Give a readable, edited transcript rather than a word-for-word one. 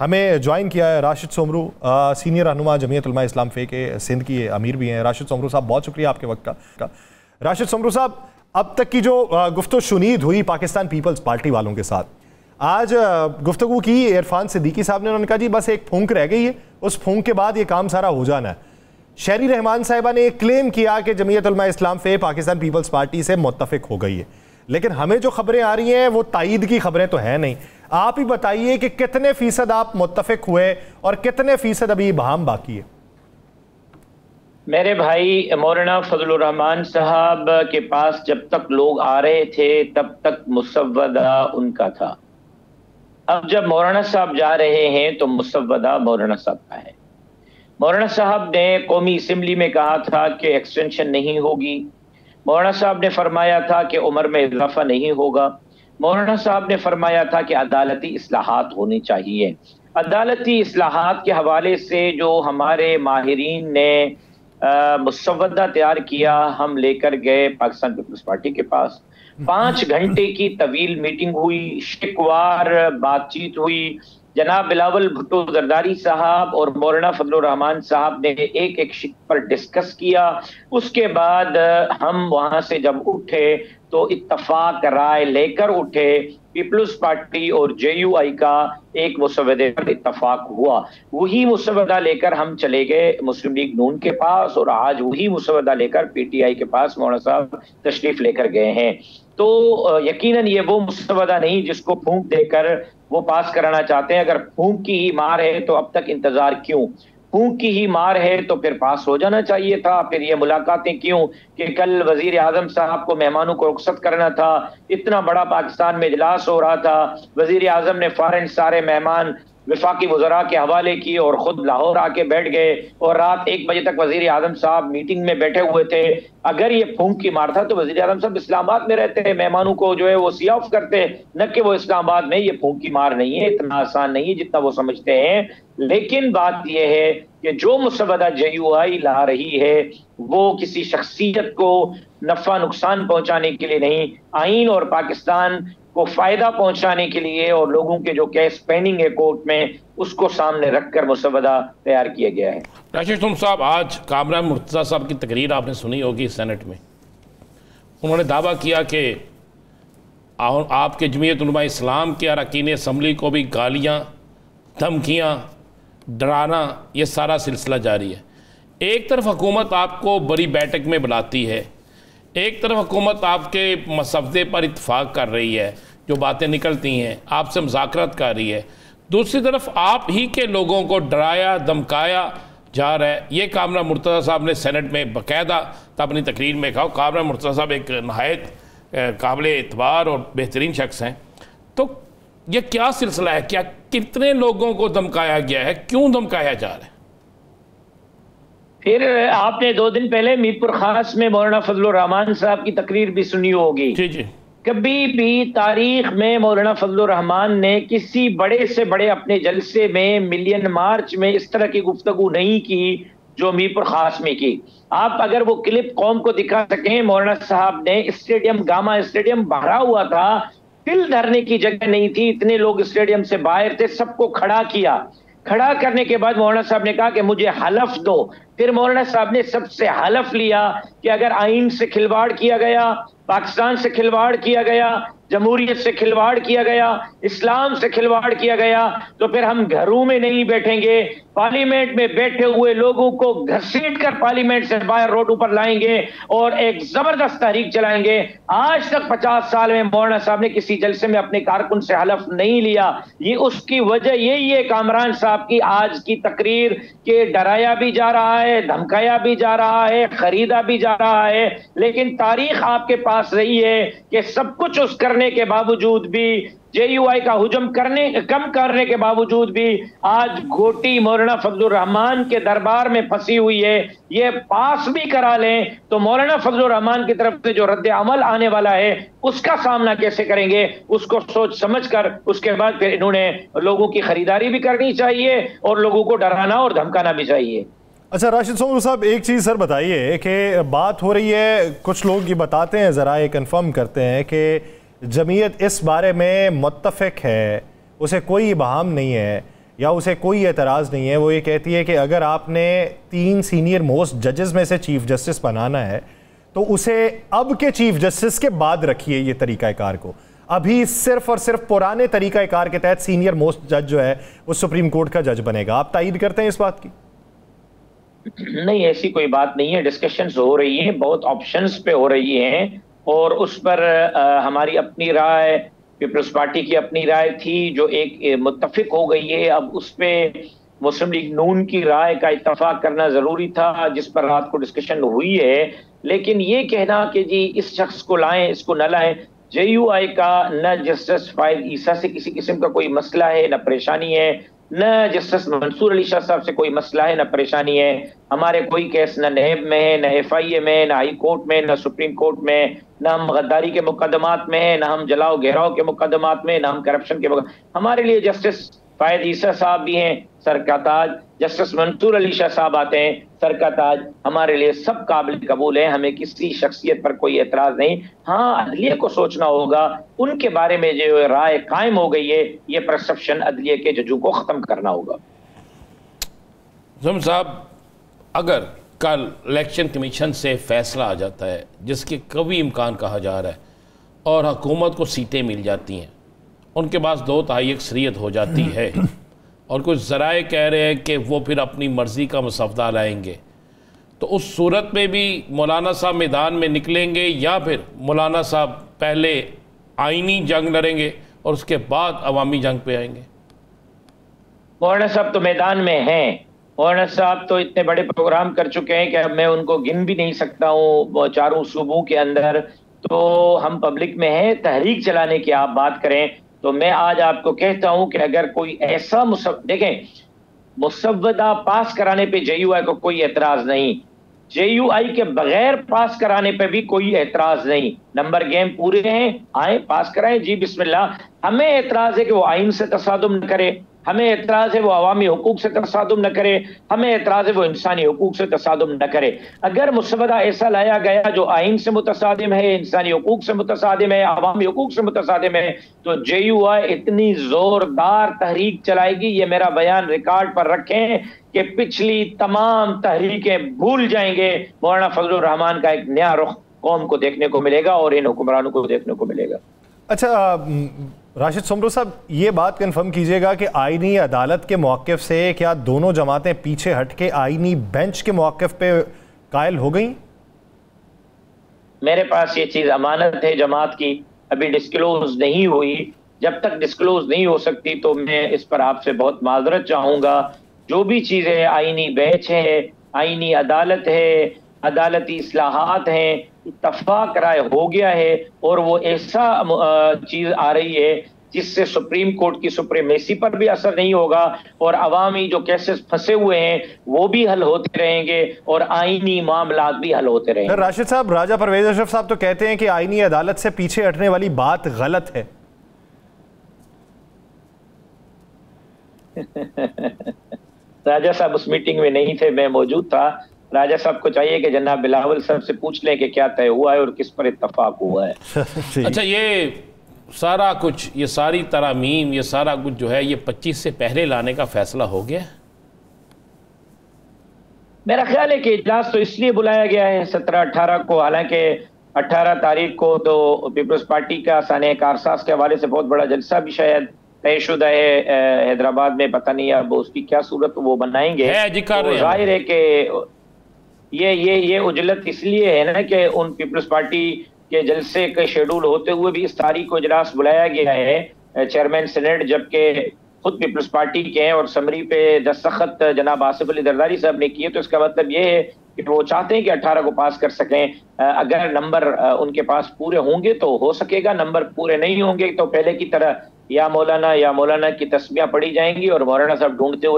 हमें ज्वाइन किया है राशिद सुमरू, सीनियर रहनुमा जमीयतुल उलेमा इस्लाम फे के सिंध की अमीर भी हैं। राशिद सुमरू साहब बहुत शुक्रिया आपके वक्त का। राशिद सुमरू साहब, अब तक की जो गुफ्तगू शुनीद हुई पाकिस्तान पीपल्स पार्टी वालों के साथ, आज गुफ्तगू की इरफान सिद्दीकी साहब ने, उन्होंने कहा जी बस एक फूंक रह गई है, उस फूंक के बाद ये काम सारा हो जाना है। शहरी रहमान साहिबा ने एक क्लेम किया कि जमीयतुल उलेमा इस्लाम फे पाकिस्तान पीपल्स पार्टी से मुत्तफिक हो गई है, लेकिन हमें जो खबरें आ रही हैं वो तायद की खबरें तो हैं नहीं। आप ही बताइए कि कितने फीसद आप मुत्तफिक हुए और कितने फीसद अभी बहम बाकी है? मेरे भाई मौलाना फजलुर रहमान साहब के पास जब तक लोग आ रहे थे तब तक मुसवदा उनका था, अब जब मौलाना साहब जा रहे हैं तो मुसवदा मौलाना साहब का है। मौलाना साहब ने कौमी असम्बली में कहा था कि एक्सटेंशन नहीं होगी, मौलाना साहब ने फरमाया था कि उम्र में इजाफा नहीं होगा, मौलाना साहब ने फरमाया था कि अदालती इस्लाहात होनी चाहिए। अदालती इस्लाहात के हवाले से जो हमारे माहिरीन ने मुसवदा तैयार किया हम लेकर गए पाकिस्तान पीपल्स पार्टी के पास। 5 घंटे की तवील मीटिंग हुई, शिकवार बातचीत हुई। जनाब बिलावल भुट्टो जरदारी साहब और मौलाना फजलुर रहमान साहब ने एक एक शिक पर डिस्कस किया। उसके बाद हम वहाँ से जब उठे तो इत्तफाक राय लेकर उठे, पीपल्स पार्टी और JUI का एक मुसवदे पर इत्तफाक हुआ। वही मुसवदा लेकर हम चले गए मुस्लिम लीग नून के पास और आज वही मुसवदा लेकर PTI के पास मौलाना साहब तशरीफ लेकर गए हैं। तो यकीनन ये वो मुसवदा नहीं जिसको फूंक देकर वो पास कराना चाहते हैं। अगर फूंक की ही मार है तो अब तक इंतजार क्यों? फूंक की ही मार है तो फिर पास हो जाना चाहिए था, फिर ये मुलाकातें क्यों? कि कल वजीर आजम साहब को मेहमानों को रुखसत करना था, इतना बड़ा पाकिस्तान में इजलास हो रहा था, वजीर आजम ने फौरन सारे मेहमान वफाकी वज़रा के हवाले की और ख़ुद लाहौर आके बैठ गए और रात 1 बजे तक वज़ीर आज़म साहब मीटिंग में बैठे हुए थे। अगर ये फूंक की मार था तो वज़ीर आज़म साहब इस्लामाबाद में रहते हैं, मेहमानों को जो है वो सिया ऑफ करते हैं, न कि वो इस्लामाबाद में। ये फूंक की मार नहीं है, इतना आसान नहीं है जितना वो समझते हैं। लेकिन बात यह है कि जो मुसवदा JUI ला रही है वो किसी शख्सियत को नफा नुकसान पहुँचाने के लिए नहीं, आइन और पाकिस्तान को फायदा पहुंचाने के लिए और लोगों के जो केस पेंडिंग है कोर्ट में उसको सामने रखकर मुसवदा तैयार किया गया है। राशिद साहब, आज कामरान मुर्तजा साहब की तकरीर आपने सुनी होगी सेनेट में, उन्होंने दावा किया कि आपके जमीयत उलेमा इस्लाम के अरकान असम्बली को भी गालियां, धमकियां, डराना, ये सारा सिलसिला जारी है। एक तरफ हुकूमत आपको बड़ी बैठक में बुलाती है, एक तरफ हुकूमत आपके मसवदे पर इत्तफाक कर रही है, जो बातें निकलती हैं आपसे मुज़ाकरात कर रही है, दूसरी तरफ आप ही के लोगों को डराया धमकाया जा रहा है। ये कामरान मुर्तज़ा साहब ने सेनेट में बाकायदा अपनी तकरीर में कहा। कामरान मुर्तज़ा साहब एक नहायत काबिल एतबार और बेहतरीन शख्स हैं, तो ये क्या सिलसिला है? क्या कितने लोगों को धमकाया गया है? क्यों धमकाया जा रहा है? फिर आपने 2 दिन पहले मीरपुर खास में मौलाना फजलुर रहमान साहब की तकरीर भी सुनी होगी। जी जी। कभी भी तारीख में मौलाना फजलुर रहमान ने किसी बड़े से बड़े अपने जलसे में, मिलियन मार्च में इस तरह की गुफ्तगू नहीं की जो मीरपुर खास में की। आप अगर वो क्लिप कौम को दिखा सकें, मौलाना साहब ने स्टेडियम, गामा स्टेडियम भरा हुआ था, दिल धरने की जगह नहीं थी, इतने लोग स्टेडियम से बाहर थे, सबको खड़ा किया। खड़ा करने के बाद मौलाना साहब ने कहा कि मुझे हलफ दो। फिर मौलाना साहब ने सबसे हलफ लिया कि अगर आइन से खिलवाड़ किया गया, पाकिस्तान से खिलवाड़ किया गया, जमहूरियत से खिलवाड़ किया गया, इस्लाम से खिलवाड़ किया गया, तो फिर हम घरों में नहीं बैठेंगे, पार्लियामेंट में बैठे हुए लोगों को घसीट कर पार्लियामेंट से बाहर रोड पर लाएंगे और एक जबरदस्त तहरीक चलाएंगे। आज तक 50 साल में मौलाना साहब ने किसी जलसे में अपने कारकुन से हलफ नहीं लिया। ये उसकी वजह यही है कामरान साहब की आज की तकरीर के, डराया भी जा रहा है, धमकाया भी जा रहा है, खरीदा भी जा रहा है, लेकिन तारीख आपके पास रही है कि सब कुछ उस करने के बावजूद भी, JUI का हुजम कम करने के बावजूद भी आज घोटी मौलाना फजलुर रहमान के दरबार में फंसी हुई है। ये पास भी करा लें तो मौलाना फजलुर रहमान की तरफ से जो रद्द अमल आने वाला है उसका सामना कैसे करेंगे, उसको सोच समझकर उसके बाद फिर इन्होंने लोगों की खरीदारी भी करनी चाहिए और लोगों को डराना और धमकाना भी चाहिए। अच्छा राशिद सुमरू साहब, एक चीज़ सर बताइए कि बात हो रही है, कुछ लोग ये बताते हैं, ज़रा ये कन्फर्म करते हैं कि जमीयत इस बारे में मुत्तफिक है, उसे कोई बहाम नहीं है, या उसे कोई एतराज़ नहीं है, वो ये कहती है कि अगर आपने 3 सीनियर मोस्ट जजेस में से चीफ जस्टिस बनाना है तो उसे अब के चीफ जस्टिस के बाद रखिए ये तरीक़ाकार को। अभी सिर्फ और सिर्फ पुराने तरीक़ाकार के तहत सीनियर मोस्ट जज जो है वो सुप्रीम कोर्ट का जज बनेगा। आप तायीद करते हैं इस बात की? नहीं, ऐसी कोई बात नहीं है। डिस्कशंस हो रही हैं, बहुत ऑप्शंस पे हो रही हैं और उस पर हमारी अपनी राय, पीपल्स पार्टी की अपनी राय थी जो एक मुत्तफिक हो गई है। अब उस पर मुस्लिम लीग नून की राय का इत्तफाक करना ज़रूरी था, जिस पर रात को डिस्कशन हुई है। लेकिन ये कहना कि जी इस शख्स को लाएँ इसको न लाएँ, JUI का न जस्टिस फैज़ ईसा से किसी किस्म का कोई मसला है, न परेशानी है, न जस्टिस मंसूर अली शाह साहब से कोई मसला है, न परेशानी है। हमारे कोई केस न नैब में है, न FIA में, न हाई कोर्ट में, न सुप्रीम कोर्ट में, न हम गद्दारी के मुकदमात में है, न हम जलाओ घेराव के मुकदमात में, न हम करप्शन के हमारे लिए जस्टिस फैज़ ईसा साहब भी हैं सर का ताज, जस्टिस मंसूर अली शाह साहब आते हैं सर का ताज, हमारे लिए सब काबिल कबूल है। हमें किसी शख्सियत पर कोई एतराज़ नहीं। हाँ, अदलिये को सोचना होगा उनके बारे में जो राय कायम हो गई है, ये परसेप्शन अदलिये के जजों को ख़त्म करना होगा। जम साहब, अगर कल इलेक्शन कमीशन से फैसला आ जाता है जिसके कभी इम्कान कहा जा रहा है और हुकूमत को सीटें मिल जाती हैं, उनके पास 2-2.5 अक्सरियत हो जाती है और कुछ ज़राए कह रहे हैं कि वो फिर अपनी मर्ज़ी का मसवदा लाएंगे, तो उस सूरत में भी मौलाना साहब मैदान में निकलेंगे या फिर मौलाना साहब पहले आइनी जंग लड़ेंगे और उसके बाद अवामी जंग पे आएंगे? मौलाना साहब तो मैदान में हैं, मौलाना साहब तो इतने बड़े प्रोग्राम कर चुके हैं कि अब मैं उनको गिन भी नहीं सकता हूँ चारों सूबों के अंदर। तो हम पब्लिक में हैं। तहरीक चलाने की आप बात करें तो मैं आज आपको कहता हूं कि अगर कोई ऐसा देखें, मुसवदा पास कराने पे JUI को कोई एतराज़ नहीं, JUI के बगैर पास कराने पे भी कोई एतराज़ नहीं। नंबर गेम पूरे हैं, आए पास कराएं जी बिस्मिल्लाह। हमें एतराज़ है कि वो आइन से तसादुम न करे, हमें एतराज़ है वो अवामी हकूक से तसादुम न करे, हमें एतराज़ है वो इंसानी हकूक से तसादुम न करे। अगर मुसवदा ऐसा लाया गया जो आइन से मुतसादिम है, इंसानी हकूक से मुतसादिम है, अवामी हकूक से मुतसादिम है, तो JUI इतनी ज़ोरदार तहरीक चलाएगी, ये मेरा बयान रिकॉर्ड पर रखें, कि पिछली तमाम तहरीकें भूल जाएंगे। मौलाना फजलुर रहमान का एक नया रुख कौम को देखने को मिलेगा और इन हुक्मरानों को देखने को मिलेगा। अच्छा राशिद सुमरू साहब, ये बात कंफर्म कीजिएगा कि आइनी अदालत के मौक़िफ़ से क्या दोनों जमातें पीछे हट के आइनी बेंच के मौक़िफ़ पे कायल हो गई? मेरे पास ये चीज़ अमानत है जमात की, अभी डिस्क्लोज नहीं हुई। जब तक डिस्क्लोज नहीं हो सकती तो मैं इस पर आपसे बहुत माजरत चाहूँगा। जो भी चीज़ें आइनी बेंच है, आइनी अदालत है, अदालती इस्लाहात हैं, इत्तफाक राय हो गया है और वो ऐसा चीज़ आ रही है जिससे सुप्रीम कोर्ट की सुप्रीमेसी पर भी असर नहीं होगा और अवामी जो केसेस फंसे हुए हैं वो भी हल होते रहेंगे और आइनी मामला भी हल होते रहेंगे। राशिद साहब, राजा परवेज अशरफ साहब तो कहते हैं कि आइनी अदालत से पीछे हटने वाली बात गलत है। राजा साहब उस मीटिंग में नहीं थे, मैं मौजूद था। राजा साहब को चाहिए कि जनाब बिलावल साहब से पूछ लें कि क्या तय हुआ है और किस पर इत्तफाक हुआ है। अच्छा, ये सारा कुछ, ये सारी तरामीम, ये सारा कुछ जो है, ये 25 से पहले लाने का फैसला हो गया? मेरा ख्याल है कि इजलास तो इसलिए बुलाया गया है 17-18 को, हालांकि 18 तारीख को तो पीपल्स पार्टी का साने कारसाज के हवाले से बहुत बड़ा जलसा भी शायद तयशुदा है हैदराबाद में। पता नहीं अब उसकी क्या सूरत वो बनाएंगे। जाहिर है कि ये उजलत इसलिए है ना कि उन पीपल्स पार्टी के जलसे के शेड्यूल होते हुए भी इस तारीख को इजलास बुलाया गया है। चेयरमैन सीनेट जबकि खुद पीपल्स पार्टी के हैं और समरी पे दस्तखत जनाब आसिफ अली जरदारी साहब ने किए, तो इसका मतलब ये है कि वो चाहते हैं कि 18 को पास कर सकें। अगर नंबर उनके पास पूरे होंगे तो हो सकेगा, नंबर पूरे नहीं होंगे तो पहले की तरह या मौलाना की तस्मियाँ पढ़ी जाएंगी और मौलाना साहब ढूंढते हुए